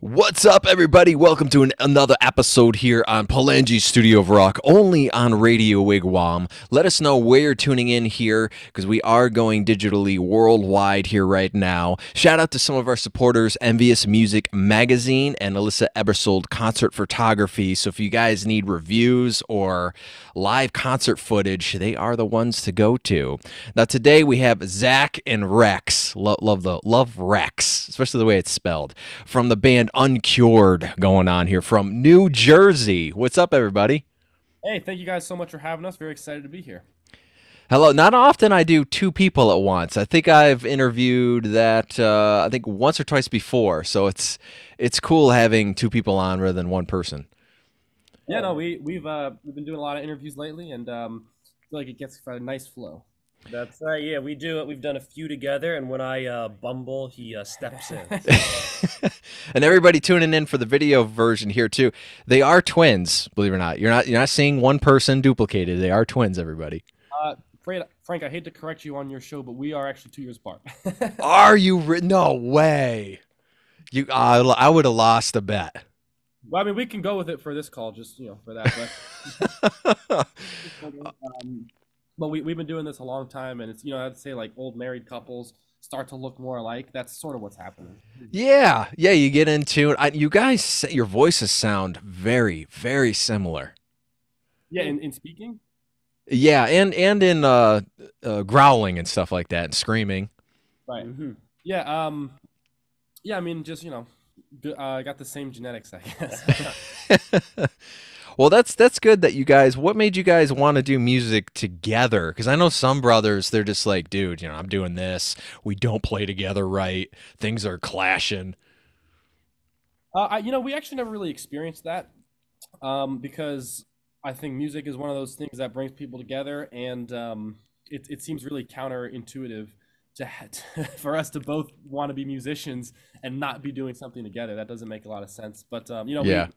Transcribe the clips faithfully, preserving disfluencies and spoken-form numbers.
What's up, everybody? Welcome to an, another episode here on Palangi Studio of Rock, only on Radio Wigwam. Let us know where you're tuning in here, because we are going digitally worldwide here right now. Shout out to some of our supporters, Envious Music Magazine and Alyssa Ebersold Concert Photography. So if you guys need reviews or live concert footage, they are the ones to go to. Now today we have Zach and Rex. Lo love the love Rex, especially the way it's spelled, from the band Uncured going on here from New Jersey. What's up, everybody? Hey, thank you guys so much for having us. Very excited to be here. Hello. Not often I do two people at once. I think I've interviewed that uh, I think once or twice before, so it's it's cool having two people on rather than one person. Yeah, no, we we've uh, we've been doing a lot of interviews lately, and um, I feel like it gets a nice flow. That's right. Yeah, we do it. We've done a few together, and when I uh, bumble, he uh, steps in. And everybody tuning in for the video version here too. They are twins, believe it or not. You're not you're not seeing one person duplicated. They are twins, everybody. Uh, Frank, I hate to correct you on your show, but we are actually two years apart. Are you? No way. You, uh, I would have lost a bet. Well, I mean, we can go with it for this call, just you know, for that. But... um, But we, we've been doing this a long time, and it's, you know, I'd say like old married couples start to look more alike. That's sort of what's happening. Yeah. Yeah. You get into it. I, you guys, your voices sound very, very similar. Yeah. In, in speaking? Yeah. And, and in uh, uh, growling and stuff like that and screaming. Right. Mm-hmm. Yeah. Um, yeah. I mean, just, you know, I uh, got the same genetics, I guess. Well, that's that's good that you guys, what made you guys want to do music together? Because I know some brothers, they're just like, dude, you know, I'm doing this. We don't play together right. Things are clashing. Uh, I, you know, we actually never really experienced that um, because I think music is one of those things that brings people together. And um, it, it seems really counterintuitive to, to, for us to both want to be musicians and not be doing something together. That doesn't make a lot of sense. But, um, you know, yeah. we,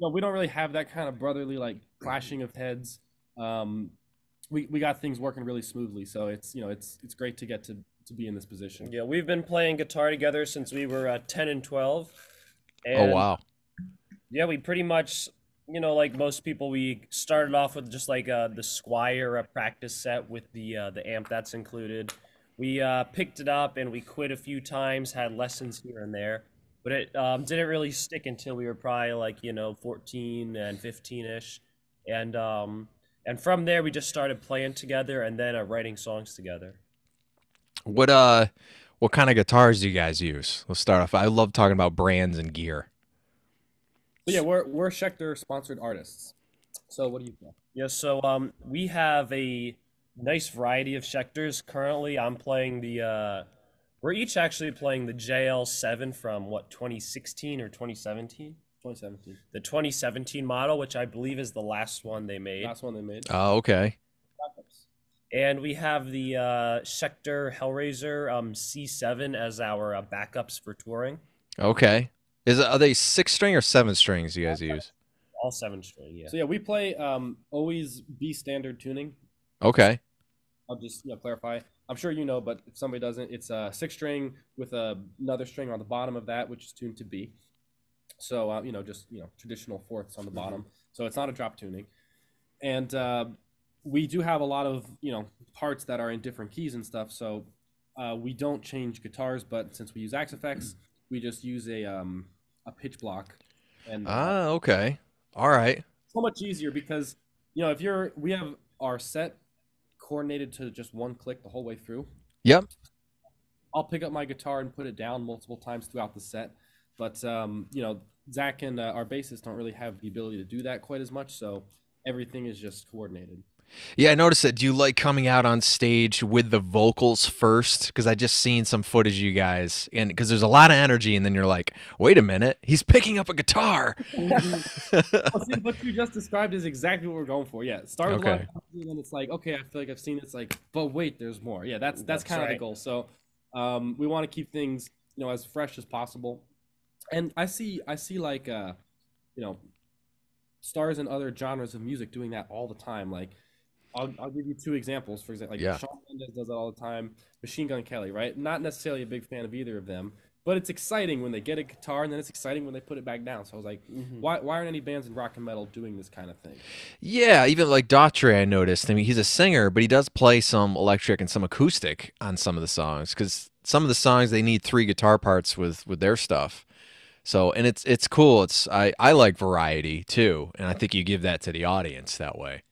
No, we don't really have that kind of brotherly, like, clashing of heads. Um, we, we got things working really smoothly, so it's, you know, it's it's great to get to, to be in this position. Yeah, we've been playing guitar together since we were uh, ten and twelve. And, oh, wow. Yeah, we pretty much, you know, like most people, we started off with just, like, uh, the Squire uh, practice set with the, uh, the amp that's included. We uh, picked it up, and we quit a few times, had lessons here and there. But it um, didn't really stick until we were probably like, you know, fourteen and fifteen-ish. And, um, and from there, we just started playing together and then uh, writing songs together. What, uh, what kind of guitars do you guys use? Let's start off. I love talking about brands and gear. Yeah, we're, we're Schecter-sponsored artists. So what do you think? Yeah, so um, we have a nice variety of Schecters. Currently, I'm playing the... Uh, We're each actually playing the J L seven from, what, twenty sixteen or twenty seventeen? twenty seventeen. The twenty seventeen model, which I believe is the last one they made. Last one they made. Oh, okay. And we have the uh, Schecter Hellraiser um, C seven as our uh, backups for touring. Okay. Is Are they six-string or seven-strings you guys all use? All seven-string, yeah. So, yeah, we play um, always B standard tuning. Okay. I'll just you know, clarify. I'm sure you know, but if somebody doesn't, it's a six string with a, another string on the bottom of that, which is tuned to B. So, uh, you know, just, you know, traditional fourths on the bottom. Mm-hmm. So it's not a drop tuning. And uh, we do have a lot of, you know, parts that are in different keys and stuff. So uh, we don't change guitars, but since we use Axe Effects, we just use a, um, a pitch block. And, ah, okay. All right. So much easier because, you know, if you're, we have our set coordinated to just one click the whole way through. Yep. I'll pick up my guitar and put it down multiple times throughout the set. But, um, you know, Zach and uh, our bassist don't really have the ability to do that quite as much, so everything is just coordinated. Yeah, I noticed that. Do you like coming out on stage with the vocals first? Because I just seen some footage of you guys, and because there's a lot of energy, and then you're like, wait a minute, he's picking up a guitar. Well, see, what you just described is exactly what we're going for. Yeah, start with okay. And then it's like, okay, I feel like I've seen it. It's like, but wait, there's more. Yeah, that's that's, that's kind right. of the goal. So um, we want to keep things, you know, as fresh as possible. And I see, I see, like, uh, you know, stars in other genres of music doing that all the time, like. I'll, I'll give you two examples. For example, like yeah. Sean Mendes does it all the time. Machine Gun Kelly, right? Not necessarily a big fan of either of them, But it's exciting when they get a guitar, and then it's exciting when they put it back down. So I was like, mm-hmm. why, why aren't any bands in rock and metal doing this kind of thing? Yeah, even like Daughtry, I noticed. I mean, he's a singer, but he does play some electric and some acoustic on some of the songs, because some of the songs they need three guitar parts with with their stuff. So, and it's it's cool. It's I I like variety too, and I think you give that to the audience that way.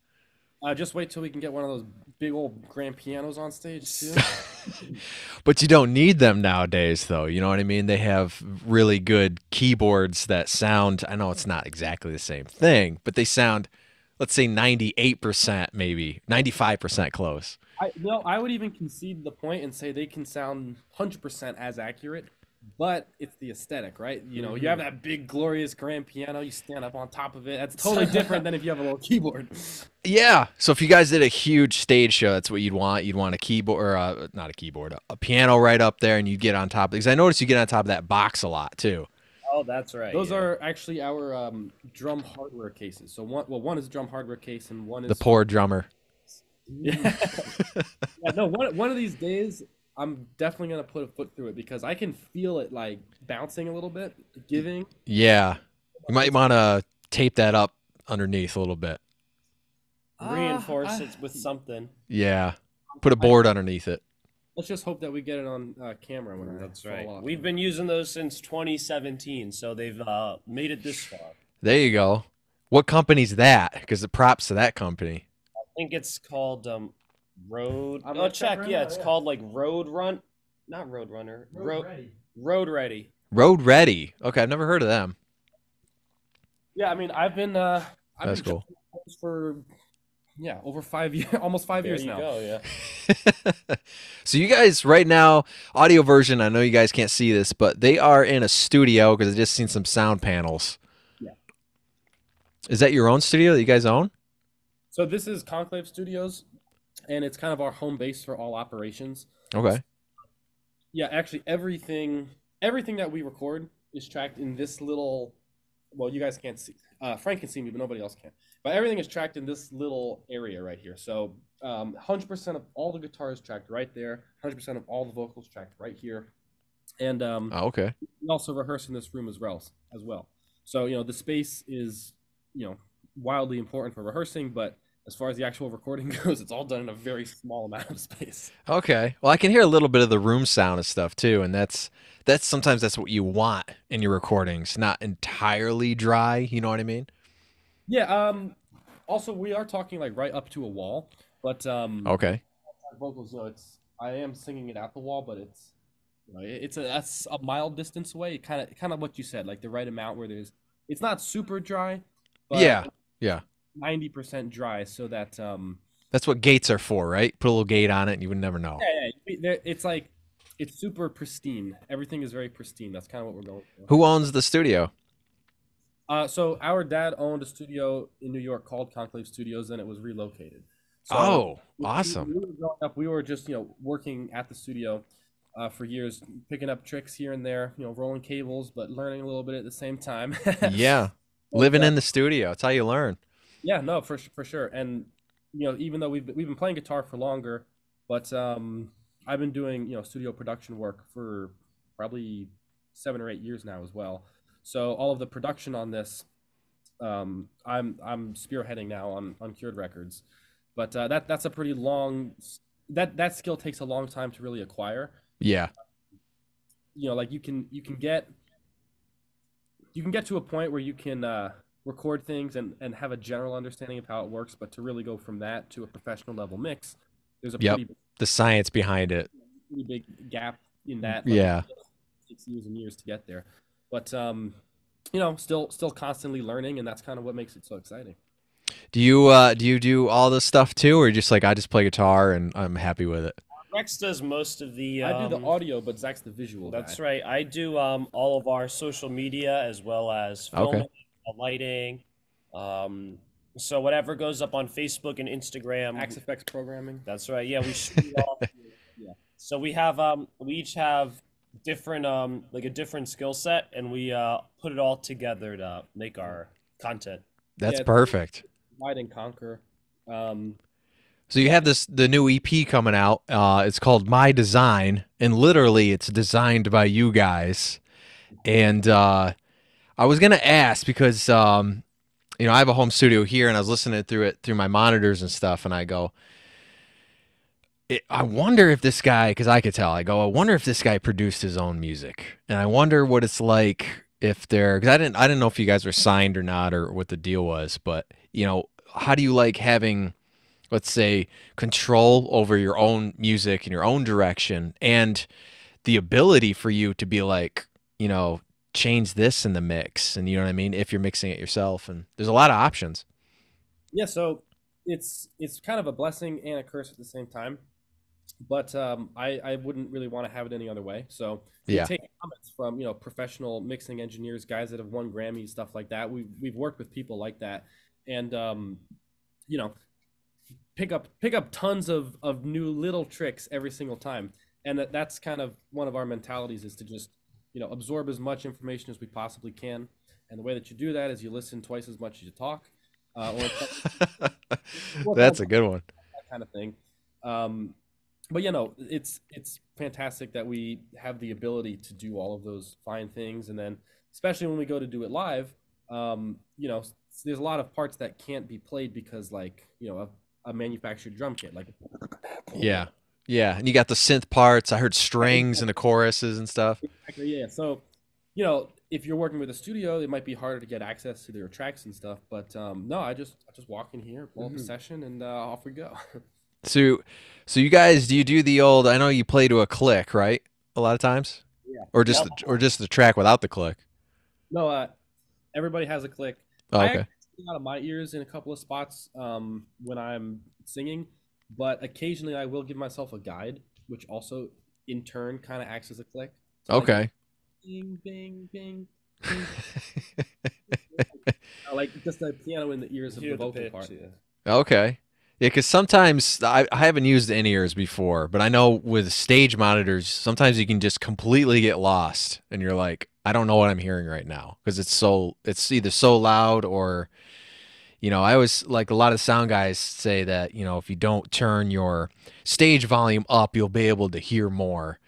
Uh, just wait till we can get one of those big old grand pianos on stage too. But you don't need them nowadays, though. You know what I mean? They have really good keyboards that sound, I know it's not exactly the same thing, but they sound, let's say ninety-eight percent maybe, ninety-five percent close. I, no, I would even concede the point and say they can sound one hundred percent as accurate. But it's the aesthetic, right? You know, you have that big, glorious grand piano. You stand up on top of it. That's totally different than if you have a little keyboard. Yeah. So if you guys did a huge stage show, that's what you'd want. You'd want a keyboard, or a, not a keyboard, a piano right up there, and you'd get on top. Because I noticed you get on top of that box a lot too. Oh, that's right. Those yeah. are actually our um, drum hardware cases. So one, well, one is a drum hardware case, and one is the poor drummer. Yeah. yeah no, one one of these days, I'm definitely going to put a foot through it, because I can feel it like bouncing a little bit, giving. Yeah. You might want to tape that up underneath a little bit. Reinforce uh, I, it with something. Yeah. Put a board I, underneath it. Let's just hope that we get it on uh, camera. When That's right. Off. We've been using those since twenty seventeen, so they've uh, made it this far. There you go. What company's that? Because the props to that company. I think it's called... Um, Road. I'm oh, check. Runner, yeah, it's yeah. called like Road Run, not Road Runner. Road, Road Ready. Road Ready. Road Ready. Okay, I've never heard of them. Yeah, I mean, I've been. Uh, I've That's been cool. For yeah, over five years, almost five there years you now. Go, yeah. So you guys, right now, audio version. I know you guys can't see this, but they are in a studio, because I just seen some sound panels. Yeah. Is that your own studio that you guys own? So this is Conclave Studios. And it's kind of our home base for all operations. Okay. Yeah, actually, everything everything that we record is tracked in this little, well, you guys can't see. Uh, Frank can see me, but nobody else can. But everything is tracked in this little area right here. So um, one hundred percent of all the guitars tracked right there. one hundred percent of all the vocals tracked right here. And um, oh, okay. We also rehearse in this room as well, as well. So, you know, the space is, you know, wildly important for rehearsing, but as far as the actual recording goes, it's all done in a very small amount of space. Okay. Well, I can hear a little bit of the room sound and stuff too, and that's that's sometimes that's what you want in your recordings, not entirely dry, you know what I mean? Yeah, um also we are talking like right up to a wall, but um okay. vocals, you know, it's I am singing it at the wall, but it's you know, it's a that's a mile distance away, kind of kind of what you said, like the right amount where there's it's not super dry, but yeah. Yeah. ninety percent dry, so that um that's what gates are for, right? Put a little gate on it and you would never know. Yeah, yeah. It's like it's super pristine. Everything is very pristine. That's kind of what we're going for. Who owns the studio? Uh so our dad owned a studio in New York called Conclave Studios, and it was relocated. So oh we, awesome we were, growing up, we were just you know working at the studio uh for years, picking up tricks here and there, you know rolling cables, but learning a little bit at the same time. Yeah. But, living uh, in the studio, that's how you learn. Yeah, no, for for sure, and you know, even though we've we've been playing guitar for longer, but um, I've been doing you know studio production work for probably seven or eight years now as well. So all of the production on this, um, I'm I'm spearheading now on on Cured Records, but uh, that that's a pretty long that that skill takes a long time to really acquire. Yeah, you know, like you can you can get you can get to a point where you can. Uh, record things and, and have a general understanding of how it works, but to really go from that to a professional level mix, there's a yep. pretty big, the science behind it. Pretty big gap in that. Like, yeah. Six years and years to get there. But, um, you know, still still constantly learning, and that's kind of what makes it so exciting. Do you, uh, do, you do all this stuff too, or just like, I just play guitar and I'm happy with it? Rex does most of the... Um, I do the audio, but Zach's the visual That's guy. Right. I do um, all of our social media as well as film. Okay. Lighting, um, so whatever goes up on Facebook and Instagram. Axe Effects programming. That's right. Yeah, we shoot all. Yeah. So we have um, we each have different um, like a different skill set, and we uh, put it all together to make our content. That's yeah, perfect. Divide and conquer. Um, So you have this the new E P coming out. Uh, it's called My Design, and literally it's designed by you guys. And uh, I was gonna ask because um, you know, I have a home studio here, and I was listening through it through my monitors and stuff, and I go, it, I wonder if this guy, because I could tell, I go, I wonder if this guy produced his own music, and I wonder what it's like if they're, because I didn't, I didn't know if you guys were signed or not, or what the deal was, but you know, how do you like having, let's say, control over your own music and your own direction, and the ability for you to be like, you know, change this in the mix, and you know what I mean, if you're mixing it yourself, and there's a lot of options. Yeah, so it's it's kind of a blessing and a curse at the same time, but um, I, I wouldn't really want to have it any other way. So yeah, we take comments from, you know, professional mixing engineers, guys that have won Grammys, stuff like that. We've, we've worked with people like that, and um, you know, pick up pick up tons of of new little tricks every single time, and that that's kind of one of our mentalities, is to just, you know, absorb as much information as we possibly can. And the way that you do that is you listen twice as much as you talk. Uh, or well, that's a good one. That kind of thing. Um, but you know, it's it's fantastic that we have the ability to do all of those fine things, and then especially when we go to do it live, um, you know, there's a lot of parts that can't be played because, like, you know, a a manufactured drum kit, like yeah yeah and you got the synth parts. I heard strings and the choruses and stuff. Exactly, yeah. So, you know, if you're working with a studio, it might be harder to get access to their tracks and stuff, but um no, i just i just walk in here, pull up mm-hmm. a session, and uh off we go. so so you guys, do you do the old, I know you play to a click, right, a lot of times? Yeah. Or just yeah. the, or just the track without the click? No, uh everybody has a click. Oh, okay. Out of my ears in a couple of spots um when I'm singing, but occasionally I will give myself a guide, which also in turn kind of acts as a click. So okay, like, bing, bing, bing, bing. I like just the piano in the ears of the vocal pitch, part. Yeah. Okay, yeah, because sometimes I, I haven't used in-ears before, but I know with stage monitors sometimes you can just completely get lost, and you're like, I don't know what I'm hearing right now, because it's so it's either so loud, or, you know, I always, like, a lot of sound guys say that, you know, if you don't turn your stage volume up, you'll be able to hear more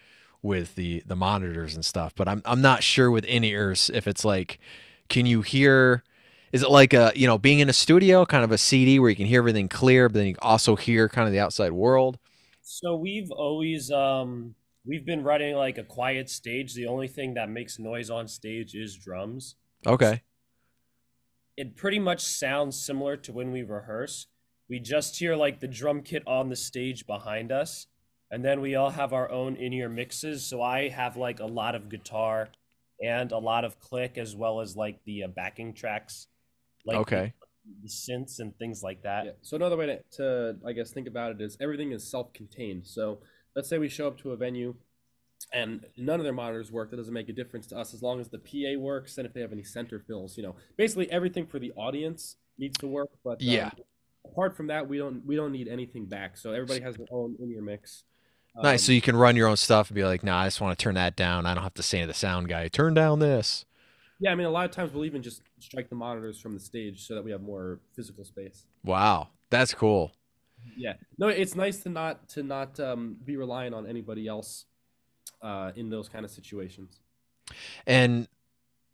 with the the monitors and stuff. But I'm I'm not sure with in-ears if it's like, can you hear? Is it like a, you know, being in a studio, kind of a C D where you can hear everything clear, but then you can also hear kind of the outside world? So we've always. Um... We've been running like a quiet stage. The only thing that makes noise on stage is drums. Okay. It pretty much sounds similar to when we rehearse. We just hear like the drum kit on the stage behind us, and then we all have our own in-ear mixes. So I have like a lot of guitar and a lot of click, as well as like the uh, backing tracks. Like okay. The, the synths and things like that. Yeah. So another way to, to, I guess, think about it is everything is self-contained. So let's say we show up to a venue and none of their monitors work. That doesn't make a difference to us, as long as the P A works and if they have any center fills, you know, basically everything for the audience needs to work. But yeah, um, apart from that, we don't we don't need anything back. So everybody has their own in-ear mix. Um, nice. So you can run your own stuff and be like, nah, I just want to turn that down. I don't have to say to the sound guy, turn down this. Yeah, I mean, a lot of times we'll even just strike the monitors from the stage so that we have more physical space. Wow, that's cool. Yeah, no, it's nice to not to not um, be reliant on anybody else uh, in those kind of situations. And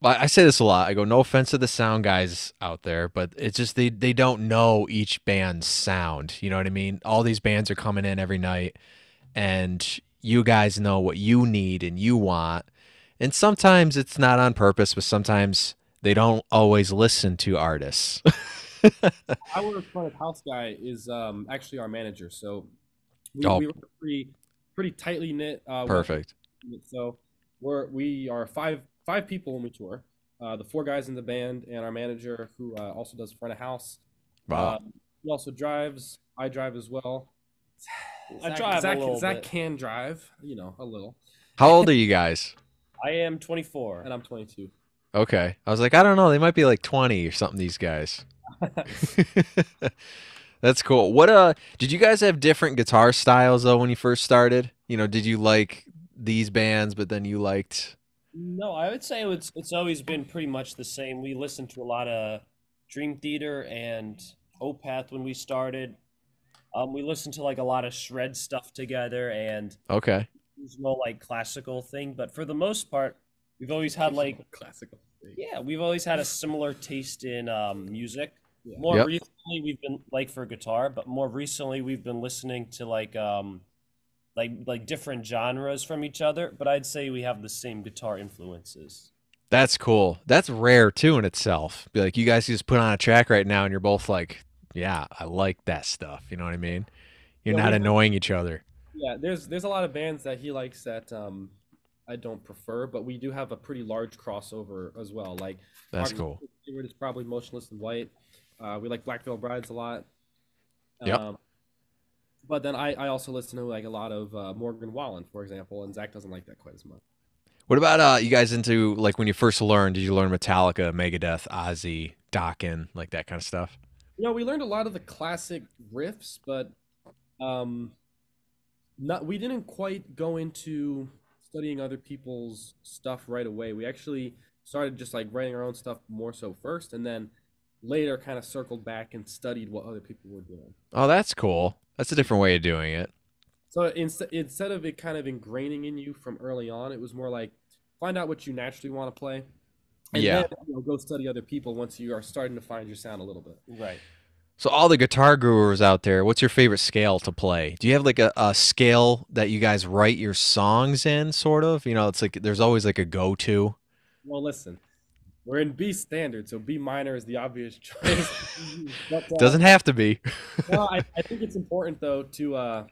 I say this a lot. I go, no offense to the sound guys out there, but it's just they, they don't know each band's sound. You know what I mean? All these bands are coming in every night, and you guys know what you need and you want. And sometimes it's not on purpose, but sometimes they don't always listen to artists. Our front of house guy is um, actually our manager, so we, oh. we were pretty, pretty tightly knit. Uh, Perfect. So we're we are five five people when we tour. Uh, the four guys in the band and our manager, who uh, also does front of house. Wow. Uh, he also drives. I drive as well. Zach, I drive Zach, a little Zach bit. Can drive, you know, a little. How old are you guys? I am twenty-four, and I'm twenty-two. Okay, I was like, I don't know, they might be like twenty or something. These guys. That's cool. What uh did you guys have different guitar styles though when you first started? You know, did you like these bands but then you liked? No, I would say it's it's always been pretty much the same. We listened to a lot of Dream Theater and Opeth when we started. Um, we listened to like a lot of shred stuff together and okay, no like classical thing, but for the most part, we've always had like classical. Thing. Yeah, we've always had a similar taste in um, music. Yeah. More yep. recently, we've been like for guitar, but more recently we've been listening to like um, like like different genres from each other. But I'd say we have the same guitar influences. That's cool. That's rare too in itself. Be like you guys just put on a track right now, and you're both like. Yeah, I like that stuff. You know what I mean? You're yeah, not annoying each other. Yeah, there's there's a lot of bands that he likes that um, I don't prefer, but we do have a pretty large crossover as well. Like that's cool. Favorite is probably Motionless in White. Uh, we like Black Veil Brides a lot. Um, yeah. But then I, I also listen to like a lot of uh, Morgan Wallen, for example, and Zach doesn't like that quite as much. What about uh, you guys into like when you first learned? Did you learn Metallica, Megadeth, Ozzy, Dokken, like that kind of stuff? You know, we learned a lot of the classic riffs, but um, not we didn't quite go into studying other people's stuff right away. We actually started just like writing our own stuff more so first, and then later kind of circled back and studied what other people were doing. Oh, that's cool. That's a different way of doing it. So in, instead of it kind of ingraining in you from early on, it was more like find out what you naturally want to play. And yeah, then, you know, go study other people once you are starting to find your sound a little bit. Right. So all the guitar gurus out there, what's your favorite scale to play? Do you have like a, a scale that you guys write your songs in, sort of? You know, it's like there's always like a go-to. Well, listen, we're in B standard, so B minor is the obvious choice. But, uh, doesn't have to be. No, I, I think it's important, though, to, uh,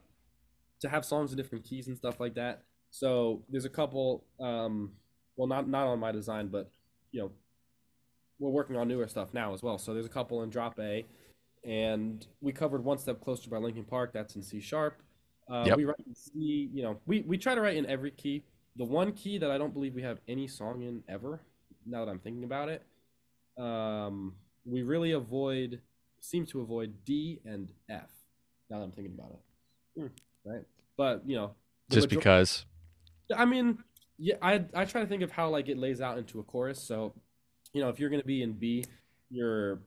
to have songs in different keys and stuff like that. So there's a couple, um, well, not, not on My Design, but... you know, we're working on newer stuff now as well. So there's a couple in drop A, and we covered One Step Closer by Linkin Park. That's in C sharp. Uh, yep. We write in C, you know, we, we try to write in every key. The one key that I don't believe we have any song in ever, now that I'm thinking about it, um, we really avoid, seem to avoid D and F, now that I'm thinking about it. Mm, right? But, you know. Just because. I mean... Yeah, I I try to think of how like it lays out into a chorus. So, you know, if you're gonna be in B, your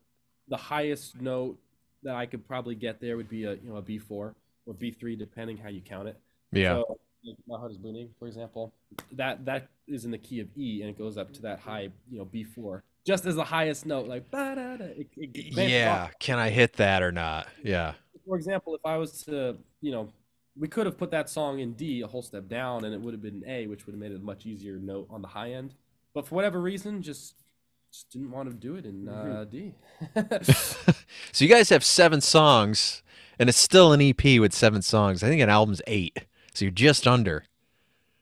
the highest note that I could probably get there would be a you know a B four or B three depending how you count it. Yeah. So, like My Heart is Bleeding, for example, that that is in the key of E and it goes up to that high you know B four just as the highest note. Like it, it, yeah, can I hit that or not? Yeah. For example, if I was to you know. We could have put that song in D a whole step down and it would have been an A, which would have made it a much easier note on the high end. But for whatever reason, just just didn't want to do it in uh, D. So you guys have seven songs and it's still an E P with seven songs. I think an album's eight. So you're just under.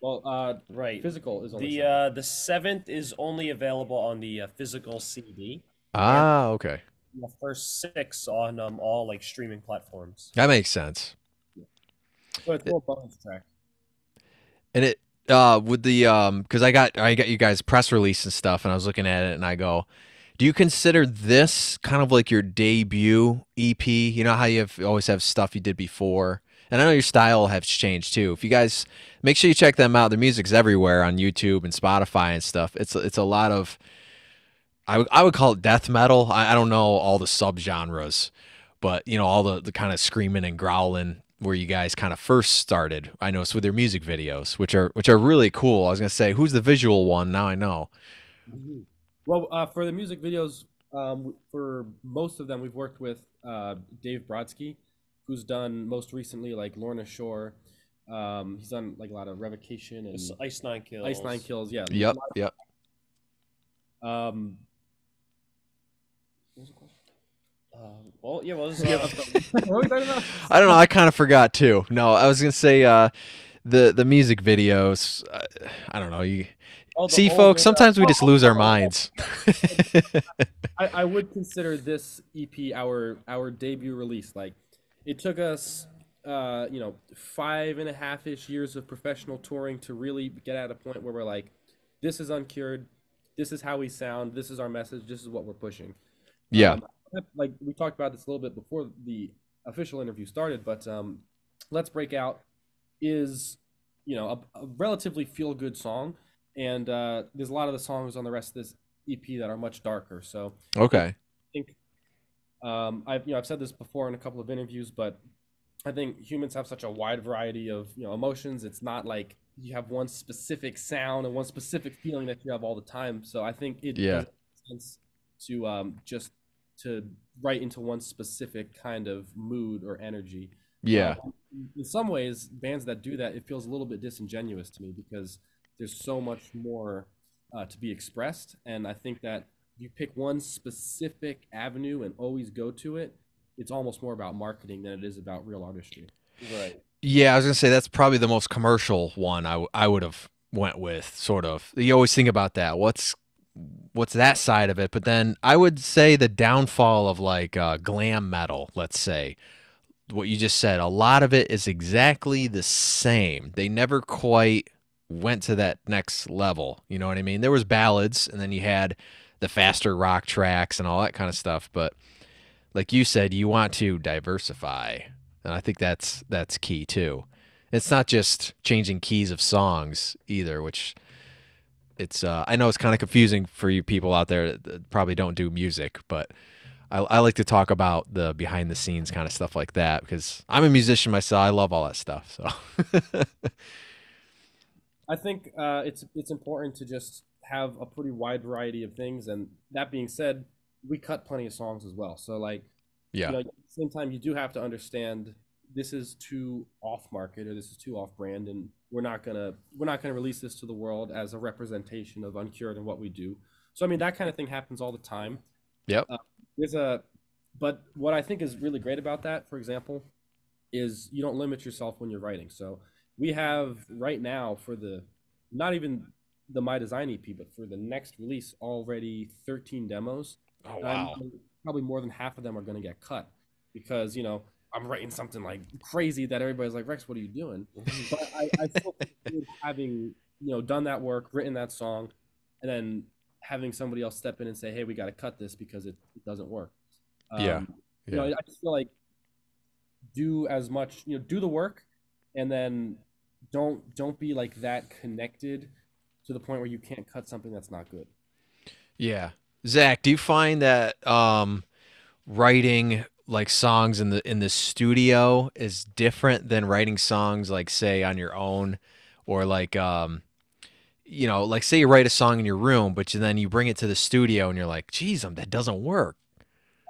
Well, uh, right. Physical is only the, uh, the seventh is only available on the uh, physical C D. Ah, okay. The first six on um, all like streaming platforms. That makes sense. Well, it's more bonus track. And it uh with the um because I got I got you guys press release and stuff and I was looking at it and I go, do you consider this kind of like your debut E P? You know how you have, always have stuff you did before, and I know your style has changed too. If you guys make sure you check them out, their music's everywhere on YouTube and Spotify and stuff. It's it's a lot of I I would call it death metal. I, I don't know all the subgenres, but you know all the the kind of screaming and growling. Where you guys kind of first started, I noticed with their music videos, which are which are really cool. I was gonna say, who's the visual one? Now I know. Well, uh, for the music videos, um, for most of them, we've worked with uh, Dave Brodsky, who's done most recently like Lorna Shore. Um, he's done like a lot of Revocation and Ice Nine Kills. Ice Nine Kills, yeah. Yep, yep. Um, what was the question? Um, well, yeah, well, this is, yeah. What were we talking about? I don't know. I kind of forgot too. No, I was gonna say uh, the the music videos. Uh, I don't know. You oh, see, folks. Sometimes we just lose our minds. I, I would consider this E P our our debut release. Like, it took us, uh, you know, five and a half ish years of professional touring to really get at a point where we're like, this is Uncured. This is how we sound. This is our message. This is what we're pushing. Yeah. Um, like we talked about this a little bit before the official interview started, but um, Let's Break Out is, you know, a, a relatively feel-good song, and uh, there's a lot of the songs on the rest of this E P that are much darker. So okay, I think um, I've you know I've said this before in a couple of interviews, but I think humans have such a wide variety of, you know, emotions. It's not like you have one specific sound and one specific feeling that you have all the time. So I think it yeah. doesn't make sense to um, just to write into one specific kind of mood or energy. Yeah. Um, in some ways, bands that do that, it feels a little bit disingenuous to me because there's so much more uh, to be expressed. And I think that you pick one specific avenue and always go to it. It's almost more about marketing than it is about real artistry. Right. Yeah, I was going to say that's probably the most commercial one I, w I would have went with, sort of. You always think about that. What's what's that side of it? But then I would say the downfall of like uh, glam metal, let's say, what you just said, a lot of it is exactly the same. They never quite went to that next level. You know what I mean? There was ballads, and then you had the faster rock tracks and all that kind of stuff, but... like you said, you want to diversify, and I think that's that's key too. It's not just changing keys of songs either, which it's uh, I know it's kind of confusing for you people out there that probably don't do music, but I, I like to talk about the behind the scenes kind of stuff like that because I'm a musician myself. I love all that stuff. So I think uh, it's it's important to just have a pretty wide variety of things, and that being said, we cut plenty of songs as well. So like, yeah. You know, at the same time, you do have to understand this is too off market or this is too off brand. And we're not going to, we're not going to release this to the world as a representation of Uncured and what we do. So, I mean, that kind of thing happens all the time. Yep. Uh, there's a, but what I think is really great about that, for example, is you don't limit yourself when you're writing. So we have right now for the, not even the My Design E P, but for the next release, already thirteen demos. Oh, wow. I'm, probably more than half of them are going to get cut because, you know, I'm writing something like crazy that everybody's like, Rex, what are you doing? But I, I feel good having, you know, done that work, written that song, and then having somebody else step in and say, hey, we got to cut this because it, it doesn't work. Um, yeah. yeah. You know, I just feel like do as much, you know, do the work and then don't, don't be like that connected to the point where you can't cut something that's not good. Yeah. Zach, do you find that um, writing like songs in the in the studio is different than writing songs like say on your own, or like um, you know, like say you write a song in your room, but then you bring it to the studio and you're like, geez, um, that doesn't work.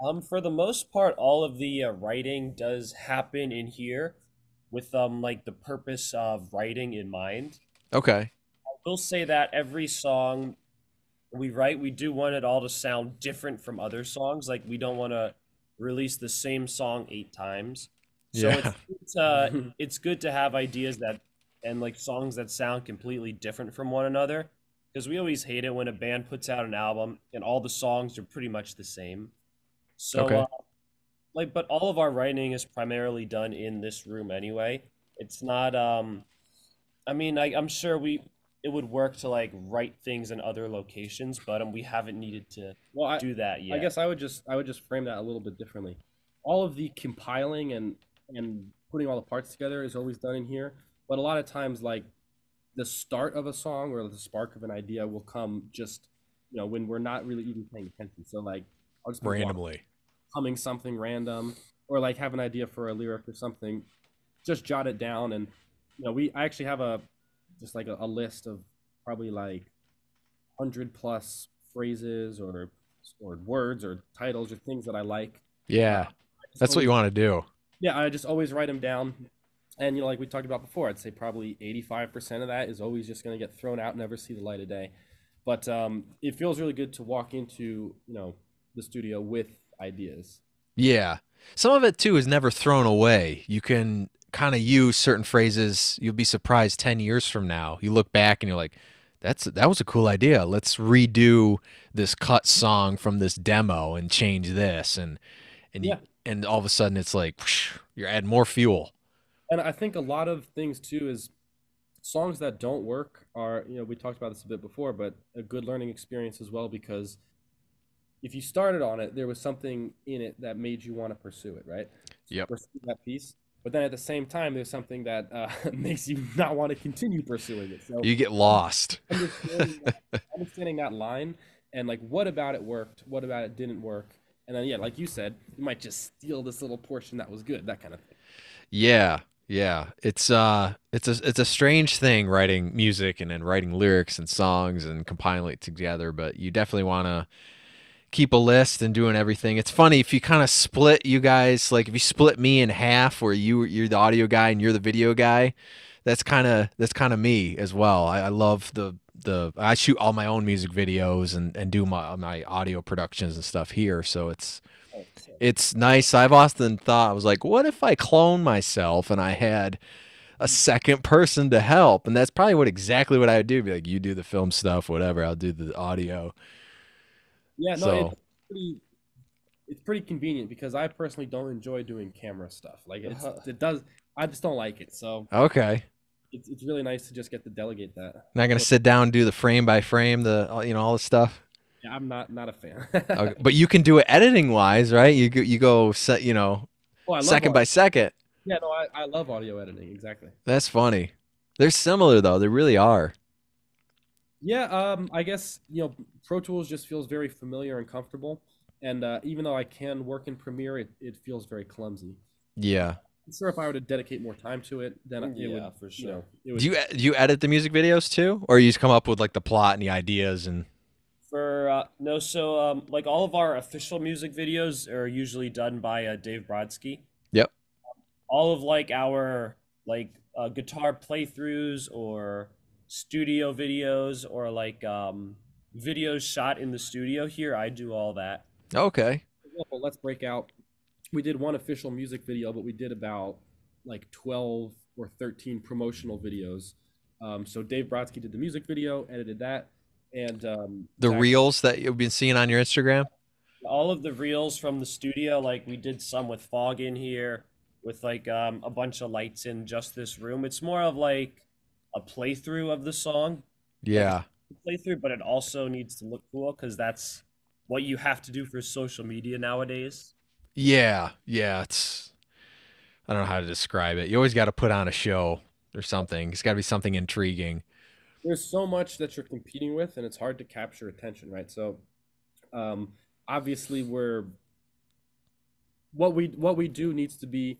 Um, for the most part, all of the uh, writing does happen in here, with um like the purpose of writing in mind. Okay. I will say that every song we write, we do want it all to sound different from other songs. Like we don't want to release the same song eight times. So yeah. it's, it's, uh, it's good to have ideas that, and like songs that sound completely different from one another. Cause we always hate it when a band puts out an album and all the songs are pretty much the same. So okay. uh, like, but all of our writing is primarily done in this room anyway. It's not, um, I mean, I, I'm sure we, it would work to like write things in other locations, but um, we haven't needed to well, I, do that yet. I guess I would just I would just frame that a little bit differently. All of the compiling and and putting all the parts together is always done in here, but a lot of times like the start of a song or the spark of an idea will come just, you know, when we're not really even paying attention. So like I'll just randomly humming something random or like have an idea for a lyric or something, just jot it down. And you know, we I actually have a just like a, a list of probably like hundred plus phrases or or words or titles or things that I like. Yeah, I that's always, what you want to do. Yeah, I just always write them down. And, you know, like we talked about before, I'd say probably eighty-five percent of that is always just going to get thrown out and never see the light of day. But um, it feels really good to walk into, you know, the studio with ideas. Yeah. Some of it, too, is never thrown away. You can... kind of use certain phrases. You'll be surprised ten years from now you look back and you're like, that's that was a cool idea. Let's redo this cut song from this demo and change this, and and yeah. you, and all of a sudden it's like whoosh, you're adding more fuel. And I think a lot of things too is songs that don't work are, you know, we talked about this a bit before, but a good learning experience as well, because if you started on it, there was something in it that made you want to pursue it, right? Yep. Pursue that piece. But then at the same time, there's something that uh, makes you not want to continue pursuing it. So you get lost. Understanding that, understanding that line and like, what about it worked? What about it didn't work? And then, yeah, like you said, you might just steal this little portion that was good, that kind of thing. Yeah. Yeah. It's uh it's a it's a strange thing writing music and then writing lyrics and songs and compiling it together, but you definitely want to keep a list and doing everything. It's funny if you kind of split you guys, like if you split me in half where you you're the audio guy and you're the video guy, that's kind of that's kind of me as well. I, I love the the I shoot all my own music videos and and do my my audio productions and stuff here, so it's it's nice. I've often thought, I was like, what if I clone myself and I had a second person to help? And that's probably what exactly what I would do. Be like, you do the film stuff, whatever, I'll do the audio. Yeah, no, so. it's, pretty, it's pretty convenient because I personally don't enjoy doing camera stuff. Like it's, it does, I just don't like it. So okay, it's it's really nice to just get to delegate that. Not gonna so, sit down and do the frame by frame, the you know all this stuff. Yeah, I'm not not a fan. Okay. But you can do it editing wise, right? You go, you go set, you know, oh, second audio. by second. Yeah, no, I, I love audio editing, exactly. That's funny. They're similar though. They really are. Yeah, um, I guess you know Pro Tools just feels very familiar and comfortable, and uh, even though I can work in Premiere, it, it feels very clumsy. Yeah. I'm sure if I were to dedicate more time to it, then it yeah, would for sure. You know, it would... Do you do you edit the music videos too, or you just come up with like the plot and the ideas and? For uh, no, so um, like all of our official music videos are usually done by uh, Dave Brodsky. Yep. Um, all of like our like uh, guitar playthroughs or studio videos or like um, videos shot in the studio here, I do all that. Okay. For example, Let's Break Out. We did one official music video, but we did about like twelve or thirteen promotional videos. Um, so Dave Brodsky did the music video, edited that. And um the exactly. reels that you've been seeing on your Instagram, all of the reels from the studio, like we did some with fog in here, with like um a bunch of lights in just this room. It's more of like a playthrough of the song. Yeah, playthrough, but it also needs to look cool because that's what you have to do for social media nowadays. Yeah, yeah, it's I don't know how to describe it. You always got to put on a show or something. It's got to be something intriguing. There's so much that you're competing with, and it's hard to capture attention, right? So, um, obviously, we're what we what we do needs to be.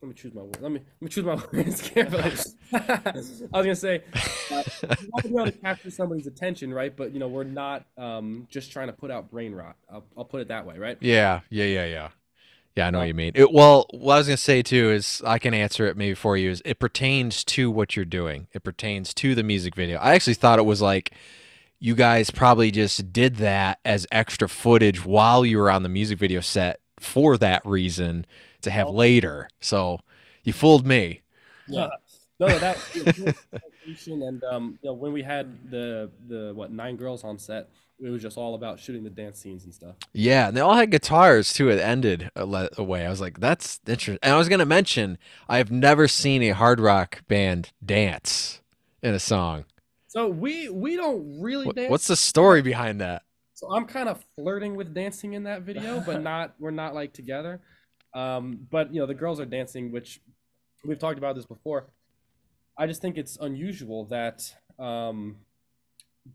Let me choose my words. Let me let me choose my words carefully. I was gonna say, uh, we want to be able to capture somebody's attention, right? But you know, we're not um, just trying to put out brain rot. I'll, I'll put it that way, right? Yeah, yeah, yeah, yeah. Yeah, I know what you mean. It, well, what I was going to say, too, is I can answer it maybe for you, is it pertains to what you're doing. It pertains to the music video. I actually thought it was like you guys probably just did that as extra footage while you were on the music video set for that reason to have later. So you fooled me. Yeah. No, that and um, you know, when we had the, the what, nine girls on set, it was just all about shooting the dance scenes and stuff. Yeah, and they all had guitars too. It ended away. I was like, that's interesting. And I was gonna mention, I've never seen a hard rock band dance in a song. So we we don't really dance. What's the story behind that? So I'm kind of flirting with dancing in that video, but not we're not like together. Um, but you know, the girls are dancing, which we've talked about this before. I just think it's unusual that. Um,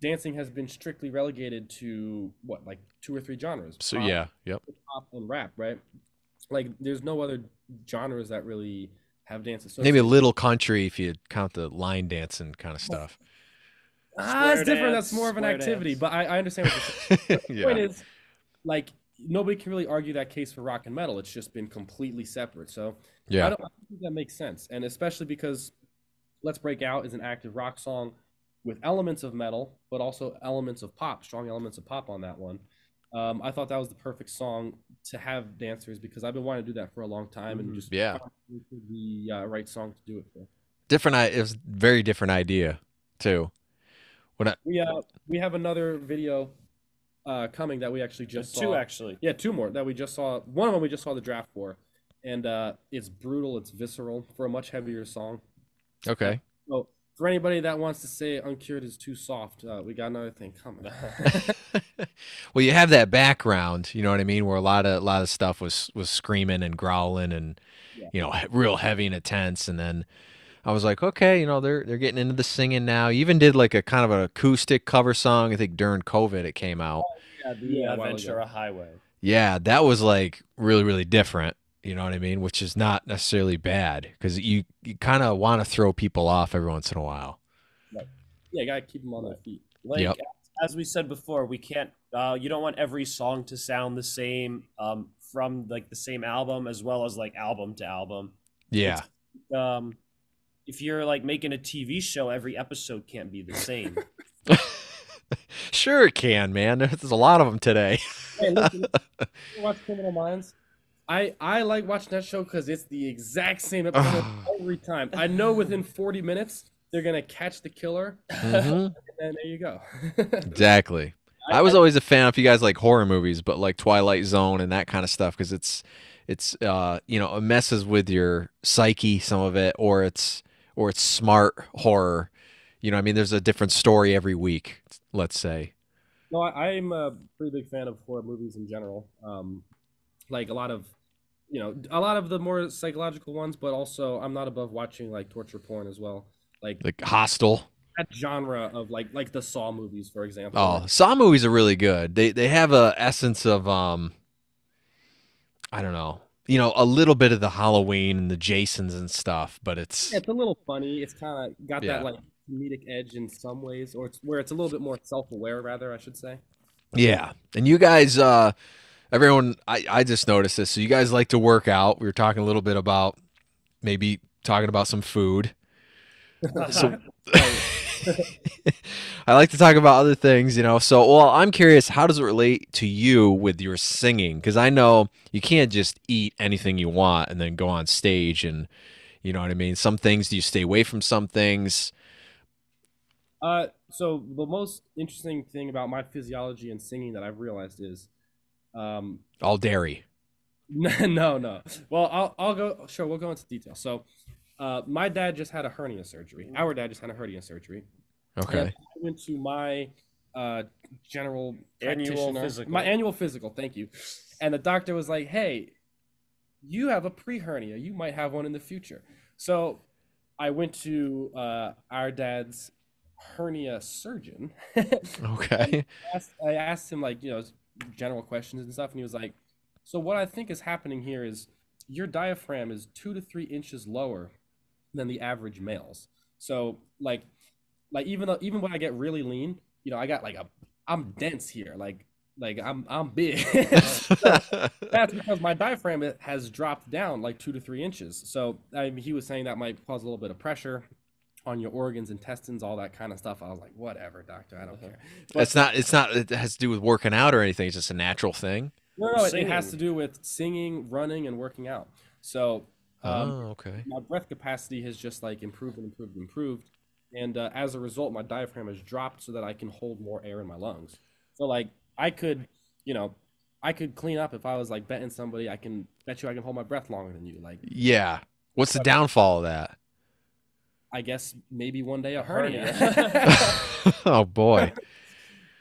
Dancing has been strictly relegated to what, like two or three genres. So pop, yeah, yep. Pop and rap, right? Like, there's no other genres that really have dances. So maybe a little country if you count the line dancing kind of stuff. Ah, it's different. That's more of an activity. But I, I understand what you're saying. The point is, like, nobody can really argue that case for rock and metal. It's just been completely separate. So yeah, I don't, I don't think that makes sense, and especially because "Let's Break Out" is an active rock song with elements of metal, but also elements of pop, strong elements of pop on that one. Um, I thought that was the perfect song to have dancers because I've been wanting to do that for a long time, and just yeah, the uh, right song to do it for. Different, it was a very different idea too. When I, we uh, we have another video uh, coming that we actually just saw. Two actually, yeah, two more that we just saw. One of them we just saw the draft for, and uh, it's brutal, it's visceral for a much heavier song. Okay. So, for anybody that wants to say Uncured is too soft, uh, we got another thing coming. Well, you have that background, you know what I mean, where a lot of a lot of stuff was was screaming and growling and yeah, you know, real heavy and intense. And then I was like, okay, you know, they're they're getting into the singing now. You even did like a kind of an acoustic cover song. I think during COVID it came out. Oh, yeah, the yeah, Ventura Highway. Yeah, that was like really really different. You know what I mean? Which is not necessarily bad, because you, you kind of want to throw people off every once in a while. Right. Yeah, you got to keep them on their feet. Like, yep. As we said before, we can't, uh, you don't want every song to sound the same um, from like the same album, as well as like album to album. Yeah. It's, um, if you're like making a T V show, every episode can't be the same. Sure it can, man. There's a lot of them today. Hey, listen, you watch Criminal Minds? I, I like watching that show because it's the exact same episode every time. I know within forty minutes they're going to catch the killer. Mm-hmm. And then there you go. Exactly. I, I was I, always a fan of you guys like horror movies, but like Twilight Zone and that kind of stuff, because it's, it's uh, you know, it messes with your psyche, some of it, or it's, or it's smart horror. You know what I mean? There's a different story every week, let's say. No, I, I'm a pretty big fan of horror movies in general. Um, like a lot of, you know, a lot of the more psychological ones, but also I'm not above watching like torture porn as well. Like like Hostel. That genre of like like the Saw movies, for example. Oh, Saw movies are really good. They they have a essence of um I don't know. You know, a little bit of the Halloween and the Jasons and stuff, but it's yeah, it's a little funny. It's kind of got yeah. that like comedic edge in some ways, or it's where it's a little bit more self-aware, rather, I should say. Yeah. And you guys uh Everyone, I, I just noticed this. So you guys like to work out. We were talking a little bit about maybe talking about some food. So, I like to talk about other things, you know. So, well, I'm curious, how does it relate to you with your singing? Because I know you can't just eat anything you want and then go on stage and, you know what I mean? Some things, do you stay away from some things? Uh, so the most interesting thing about my physiology and singing that I've realized is um all dairy. No no well i'll i'll go sure we'll go into detail. So uh my dad just had a hernia surgery. Our dad just had a hernia surgery. Okay. And I went to my uh general annual physical. my annual physical thank you, and the doctor was like, hey, you have a pre-hernia, you might have one in the future. So I went to uh our dad's hernia surgeon. Okay. I asked, I asked him like, you know, general questions and stuff, and he was like, so what I think is happening here is your diaphragm is two to three inches lower than the average male's. So like like even though even when I get really lean, you know, I got like a I'm dense here, like like I'm I'm big. That's because my diaphragm has dropped down like two to three inches. So I mean, he was saying that might cause a little bit of pressure on your organs, intestines, all that kind of stuff. I was like, whatever, doctor, I don't care. But it's not, it's not, it has to do with working out or anything. It's just a natural thing. No, no, it, it has to do with singing, running, and working out. So, um, oh, okay. My breath capacity has just like improved and improved and improved. And uh, as a result, my diaphragm has dropped so that I can hold more air in my lungs. So like I could, you know, I could clean up if I was like betting somebody, I can bet you I can hold my breath longer than you. Like, yeah. What's the downfall of that? I guess maybe one day a hernia. Oh boy.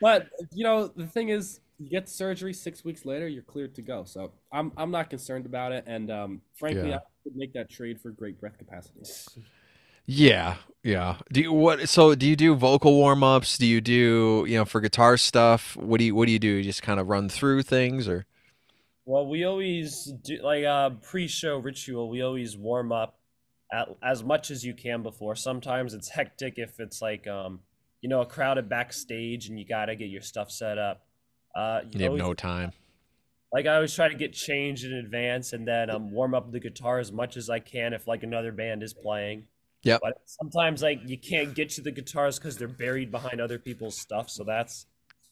But you know, the thing is, you get surgery, six weeks later you're cleared to go. So I'm I'm not concerned about it, and um frankly, yeah. I would make that trade for great breath capacity. Yeah. Yeah. Do you, what so do you do vocal warm-ups? Do you do, you know, for guitar stuff? What do you what do you do? You just kind of run through things, or? Well, we always do like a pre-show ritual. We always warm up At, as much as you can before. Sometimes it's hectic if it's like um you know, a crowded backstage and you gotta get your stuff set up. Uh, you, you always, have no time. Like I always try to get changed in advance and then um warm up the guitar as much as I can if like another band is playing. Yeah. But sometimes like you can't get to the guitars because they're buried behind other people's stuff. So that's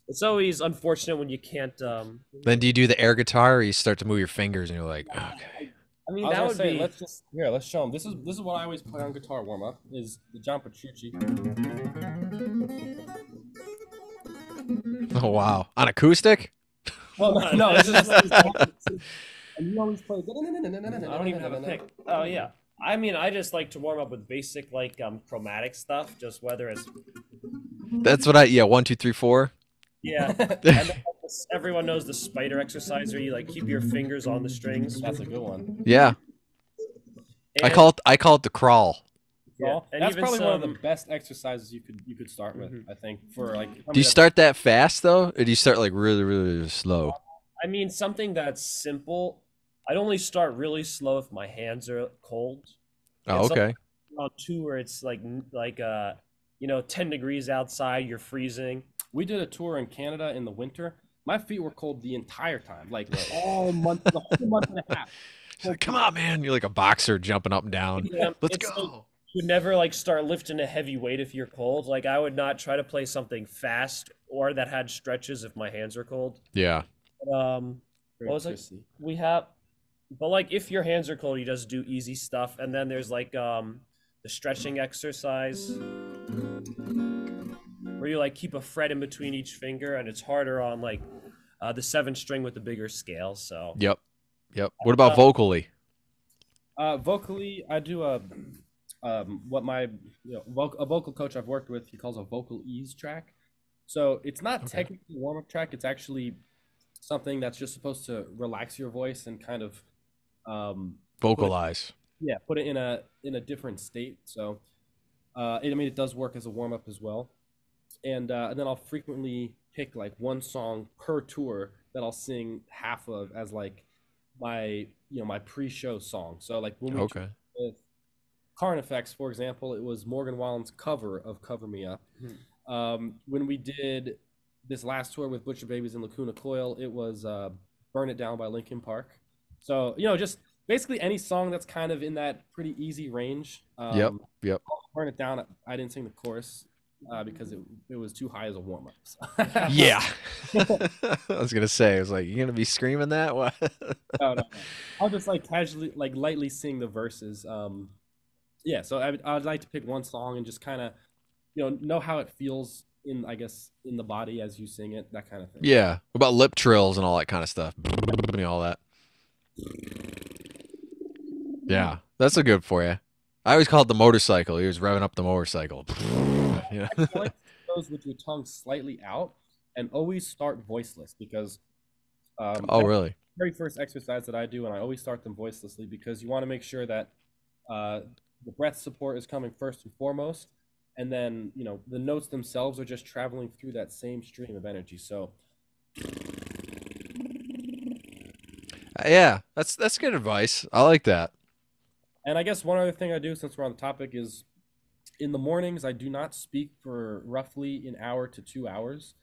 it's always unfortunate when you can't. Um, then do you do the air guitar, or you start to move your fingers and you're like, oh, okay. I mean, I that would say, be. Let's just here. Let's show them. This is this is what I always play on guitar warm up. Is the John Petrucci. Oh wow! On acoustic? Well, no, no. This is, and you always play. I don't even have a pick. Oh yeah. I mean, I just like to warm up with basic like um chromatic stuff. Just whether it's. That's what I yeah one two three four. Yeah. And then, everyone knows the spider exercise where you like keep your fingers on the strings. That's a good one. Yeah. And I call it I call it the crawl. Yeah. And that's probably some... one of the best exercises you could you could start with, mm-hmm. I think. For like Do you start that fast though? Or do you start like really, really, really slow? I mean, something that's simple I'd only start really slow if my hands are cold. And oh, okay. Around two, where it's like like uh you know ten degrees outside, you're freezing. We did a tour in Canada in the winter. My feet were cold the entire time, like all month, the whole month and a half. She's like, come on, man. You're like a boxer jumping up and down. Yeah, let's go. Like, you would never like start lifting a heavy weight if you're cold. Like I would not try to play something fast or that had stretches if my hands are cold. Yeah. But, um, what was like, we have, but like if your hands are cold, you just do easy stuff. And then there's like um, the stretching exercise where you like keep a fret in between each finger, and it's harder on like uh, the seventh string with the bigger scale. So. Yep. Yep. What about uh, vocally? Uh, vocally, I do a um, what my you know, voc a vocal coach I've worked with, he calls a vocal ease track. So it's not okay. technically a warm-up track. It's actually something that's just supposed to relax your voice and kind of um, vocalize. Put it, yeah, put it in a in a different state. So uh, it, I mean, it does work as a warm-up as well. And uh, and then I'll frequently pick like one song per tour that I'll sing half of as like my you know my pre-show song. So like when we okay with Current Effects, for example, it was Morgan Wallen's cover of Cover Me Up. Hmm. Um when we did this last tour with Butcher Babies and Lacuna Coil, it was uh Burn It Down by Linkin Park. So you know just basically any song that's kind of in that pretty easy range. um, yep yep Burn It Down, I didn't sing the chorus uh because it, it was too high as a warm-up. So. Yeah. I was gonna say, I was like, you're gonna be screaming that? What? no, no, no. I'll just like casually, like lightly sing the verses. Um yeah, so I, I'd like to pick one song and just kind of you know know how it feels in I guess in the body as you sing it, that kind of thing. Yeah. What about lip trills and all that kind of stuff? All that. Yeah, that's a good for you. I always call it the motorcycle. He was revving up the motorcycle. Yeah. I like those with your tongue slightly out, and always start voiceless because um, oh really the very first exercise that I do, and I always start them voicelessly because you want to make sure that uh, the breath support is coming first and foremost, and then you know the notes themselves are just traveling through that same stream of energy. So yeah, that's that's good advice. I like that. And I guess one other thing I do, since we're on the topic, is in the mornings, I do not speak for roughly an hour to two hours.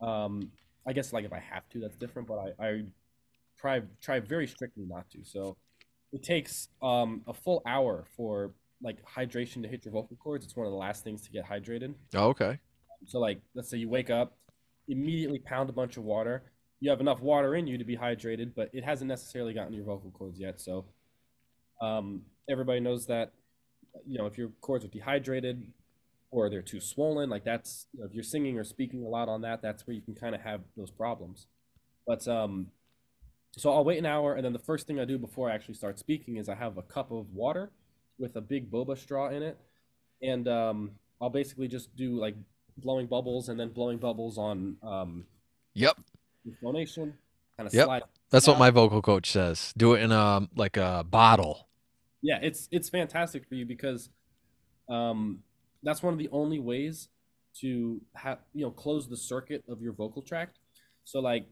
Um, I guess like if I have to, that's different, but I, I try, try very strictly not to. So it takes um, a full hour for like hydration to hit your vocal cords. It's one of the last things to get hydrated. Oh, okay. So like, let's say you wake up, immediately pound a bunch of water. You have enough water in you to be hydrated, but it hasn't necessarily gotten to your vocal cords yet. So um, everybody knows that. You know, if your chords are dehydrated or they're too swollen, like that's, you know, if you're singing or speaking a lot on that, that's where you can kind of have those problems. But um, so I'll wait an hour, and then the first thing I do before I actually start speaking is I have a cup of water with a big boba straw in it, and um, I'll basically just do like blowing bubbles and then blowing bubbles on um, yep phonation, kind of yep. slide. That's what my vocal coach says. Do it in a like a bottle. Yeah, it's it's fantastic for you because um, that's one of the only ways to have you know close the circuit of your vocal tract. So like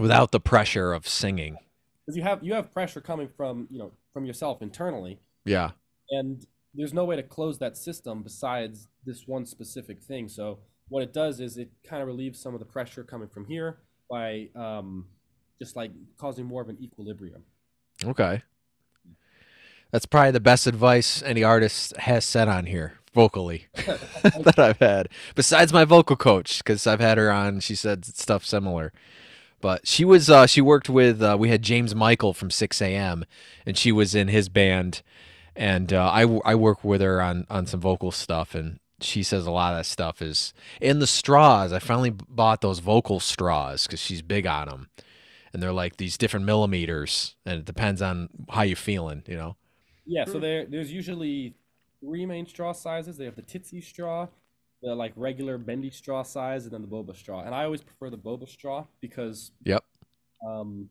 without the pressure of singing, because you have you have pressure coming from you know from yourself internally. Yeah, and there's no way to close that system besides this one specific thing. So what it does is it kind of relieves some of the pressure coming from here by um, just like causing more of an equilibrium. Okay. That's probably the best advice any artist has said on here vocally that I've had, besides my vocal coach, because I've had her on. She said stuff similar, but she was uh, she worked with uh, we had James Michael from six A M, and she was in his band, and uh, I I work with her on on some vocal stuff, and she says a lot of that stuff is in the straws. I finally bought those vocal straws because she's big on them, and they're like these different millimeters, and it depends on how you're feeling, you know. Yeah, so there, there's usually three main straw sizes. They have the titsy straw, the like regular bendy straw size, and then the boba straw. And I always prefer the boba straw because, yep, um,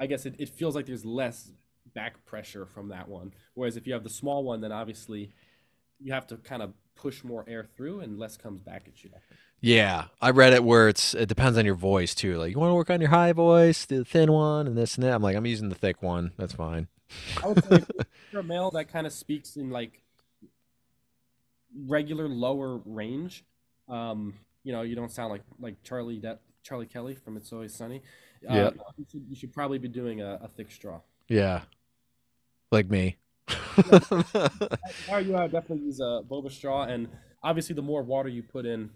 I guess it, it feels like there's less back pressure from that one. Whereas if you have the small one, then obviously you have to kind of push more air through and less comes back at you. Yeah, I read it where it's it depends on your voice too. Like, you want to work on your high voice, the thin one, and this and that. I'm like, I'm using the thick one. That's fine. I would say if you're a male that kind of speaks in like regular lower range. Um, you know, you don't sound like like Charlie that Charlie Kelly from It's Always Sunny. Uh, yeah, you should, you should probably be doing a, a thick straw. Yeah, like me. Yeah. Why you uh, definitely use a boba straw, and obviously the more water you put in,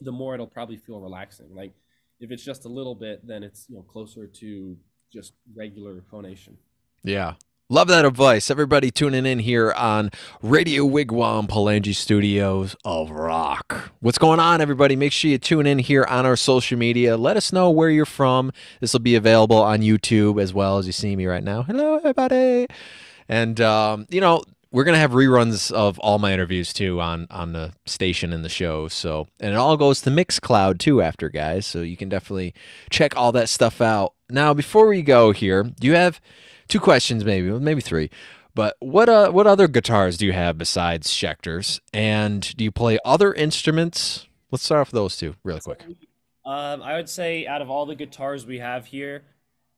the more it'll probably feel relaxing. Like if it's just a little bit, then it's, you know, closer to just regular phonation. Yeah. Love that advice. Everybody tuning in here on Radio Wigwam, Palangi Studios of Rock. What's going on, everybody? Make sure you tune in here on our social media. Let us know where you're from. This will be available on YouTube as well, as you see me right now. Hello, everybody. And, um, you know, we're going to have reruns of all my interviews, too, on, on the station and the show. So, and it all goes to Mixcloud, too, after, guys. So you can definitely check all that stuff out. Now, before we go here, you have two questions, maybe, maybe three. But what uh, what other guitars do you have besides Schecter's? And do you play other instruments? Let's start off with those two really quick. Um, I would say out of all the guitars we have here,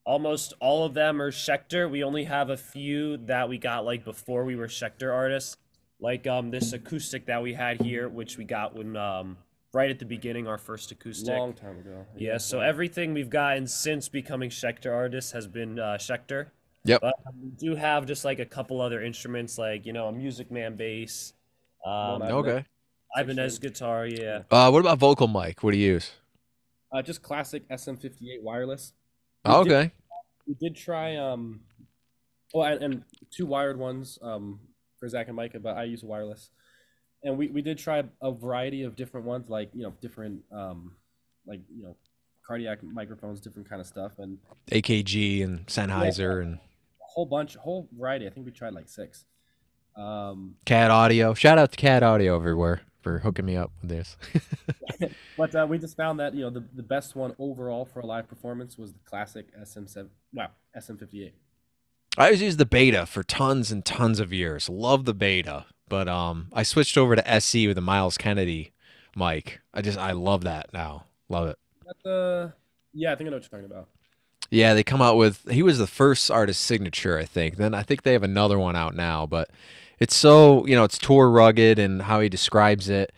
almost all of them are Schecter. We only have a few that we got like before we were Schecter artists, like um, this acoustic that we had here, which we got when um, right at the beginning, our first acoustic. Long time ago. Yeah, yeah, so everything we've gotten since becoming Schecter artists has been uh, Schecter. Yep. But we do have just like a couple other instruments, like, you know, a Music Man bass. Um, okay. Ibanez guitar, yeah. Uh, what about vocal mic? What do you use? Uh, just classic S M fifty-eight wireless. We oh, okay. Did, we did try, um, well, and, and two wired ones um, for Zach and Micah, but I use wireless. And we, we did try a variety of different ones, like, you know, different, um, like, you know, cardiac microphones, different kind of stuff. And A K G and Sennheiser, yeah, and a whole bunch, a whole variety. I think we tried like six. Um, Cat Audio. Shout out to Cat Audio everywhere for hooking me up with this. But uh, we just found that, you know, the, the best one overall for a live performance was the classic S M seven. Wow, S M fifty-eight. I always used the Beta for tons and tons of years. Love the Beta, but um, I switched over to S E with the Miles Kennedy mic. I just I love that now. Love it. That, uh, yeah, I think I know what you're talking about. Yeah, they come out with. He was the first artist signature, I think. Then I think they have another one out now, but. It's so, you know, it's tour rugged and how he describes it.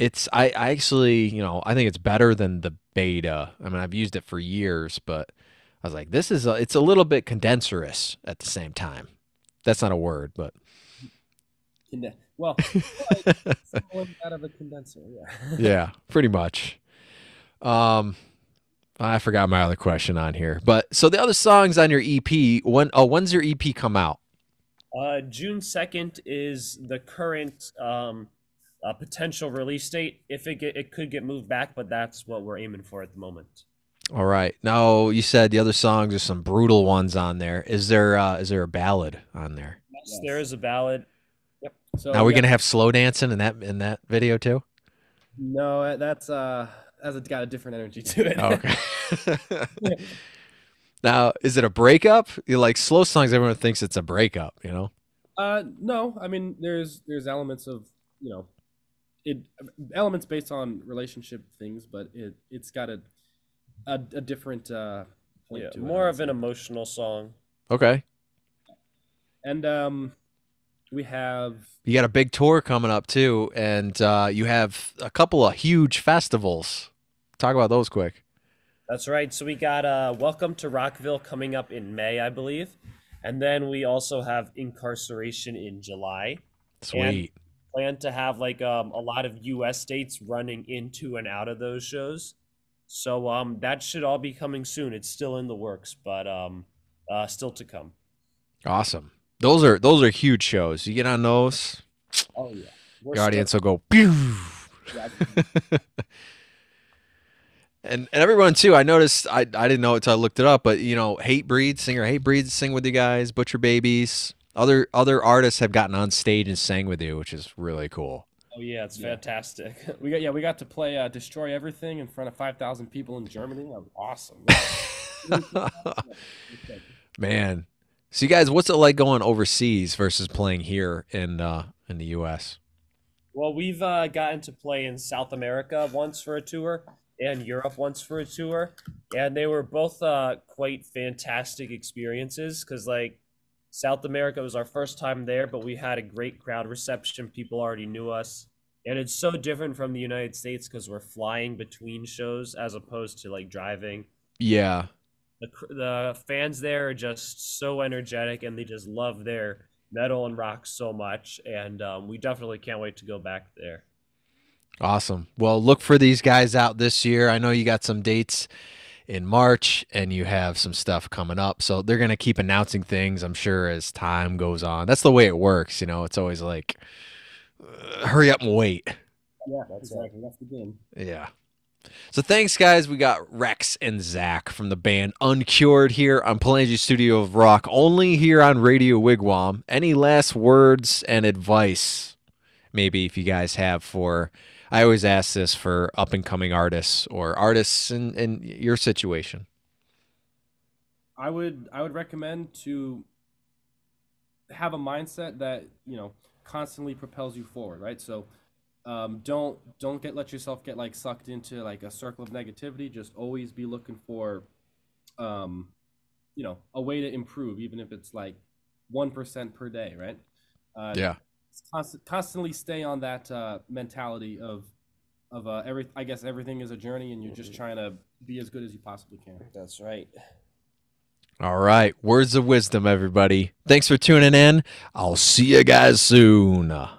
It's, I, I actually, you know, I think it's better than the Beta. I mean, I've used it for years, but I was like, this is, a, it's a little bit condenserous at the same time. That's not a word, but. Well, it's out of a condenser, yeah. Yeah, pretty much. Um, I forgot my other question on here. But, so the other songs on your E P, when, oh, when's your E P come out? Uh, June second is the current um, uh, potential release date. If it get, it could get moved back, but that's what we're aiming for at the moment. All right. Now, you said the other songs are some brutal ones on there. Is there uh, is there a ballad on there? Yes, yes. There is a ballad. Yep. So now, are we yeah. gonna have slow dancing in that in that video too? No, that's uh, that's got a different energy to it. Okay. Now, is it a breakup? You're like slow songs, everyone thinks it's a breakup, you know? Uh, no, I mean, there's there's elements of, you know, it elements based on relationship things, but it it's got a a, a different uh, point yeah, to more it. More of an emotional song. Okay. And um, we have you got a big tour coming up too, and uh, you have a couple of huge festivals. Talk about those quick. That's right. So we got uh, Welcome to Rockville coming up in May, I believe. And then we also have Incarceration in July. Sweet. And plan to have like um, a lot of U S dates running into and out of those shows. So um, that should all be coming soon. It's still in the works, but um, uh, still to come. Awesome. Those are those are huge shows. You get on those, oh, yeah. Your audience will go, pew! Exactly. And, and everyone, too, I noticed, I, I didn't know it until I looked it up, but, you know, Hatebreed, singer Hatebreed, sing with you guys, Butcher Babies. Other other artists have gotten on stage and sang with you, which is really cool. Oh, yeah, it's yeah. fantastic. We got, yeah, we got to play uh, Destroy Everything in front of five thousand people in Germany. That was awesome. Man. So, you guys, what's it like going overseas versus playing here in, uh, in the U S? Well, we've uh, gotten to play in South America once for a tour and Europe once for a tour. And they were both uh, quite fantastic experiences because, like, South America was our first time there, but we had a great crowd reception. People already knew us. And it's so different from the United States because we're flying between shows as opposed to, like, driving. Yeah. The, the fans there are just so energetic, and they just love their metal and rock so much. And um, we definitely can't wait to go back there. Awesome. Well, look for these guys out this year. I know you got some dates in March, and you have some stuff coming up. So they're going to keep announcing things, I'm sure, as time goes on. That's the way it works. You know, it's always like, uh, hurry up and wait. Yeah, that's exactly. That's the game. Yeah. So thanks, guys. We got Rex and Zach from the band Uncured here on Palangi Studio of Rock, only here on Radio Wigwam. Any last words and advice, maybe, if you guys have for, I always ask this for up-and-coming artists or artists in, in your situation. I would, I would recommend to have a mindset that, you know, constantly propels you forward, right? So Um, don't don't get let yourself get like sucked into like a circle of negativity. Just always be looking for, um, you know, a way to improve, even if it's like one percent per day, right? Uh, yeah. Const constantly stay on that uh, mentality of of uh, every. I guess everything is a journey, and you're just trying to be as good as you possibly can. That's right. All right, words of wisdom, everybody. Thanks for tuning in. I'll see you guys soon.